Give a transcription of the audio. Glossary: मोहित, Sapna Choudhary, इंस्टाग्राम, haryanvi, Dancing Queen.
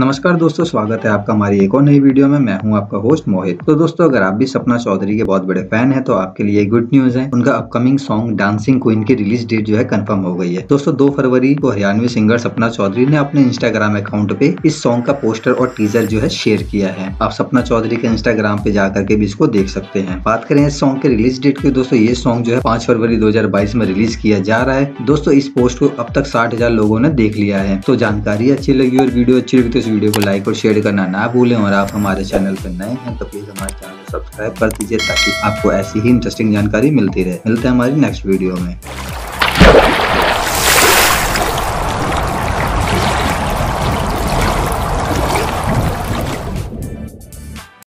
नमस्कार दोस्तों, स्वागत है आपका हमारी एक और नई वीडियो में। मैं हूं आपका होस्ट मोहित। तो दोस्तों, अगर आप भी सपना चौधरी के बहुत बड़े फैन हैं तो आपके लिए गुड न्यूज़ है, उनका अपकमिंग सॉन्ग डांसिंग क्वीन की रिलीज डेट जो है कंफर्म हो गई है। दोस्तों, 2 फरवरी को हरियाणवी सिंगर सपना चौधरी ने अपने इंस्टाग्राम अकाउंट पे इस सॉन्ग का पोस्टर और टीजर जो है शेयर किया है। आप सपना चौधरी के इंस्टाग्राम पे जाकर के भी इसको देख सकते हैं। बात करें इस सॉन्ग के रिलीज डेट की, दोस्तों ये सॉन्ग जो है 5 फरवरी 2022 में रिलीज किया जा रहा है। दोस्तों, इस पोस्ट को अब तक 60,000 लोगों ने देख लिया है। तो जानकारी अच्छी लगी और वीडियो अच्छी लगी, इस वीडियो को लाइक और शेयर करना ना भूलें। और आप हमारे चैनल पर नए हैं तो प्लीज हमारे चैनल को सब्सक्राइब कर दीजिए ताकि आपको ऐसी ही इंटरेस्टिंग जानकारी मिलती रहे। मिलते हैं हमारी नेक्स्ट वीडियो में।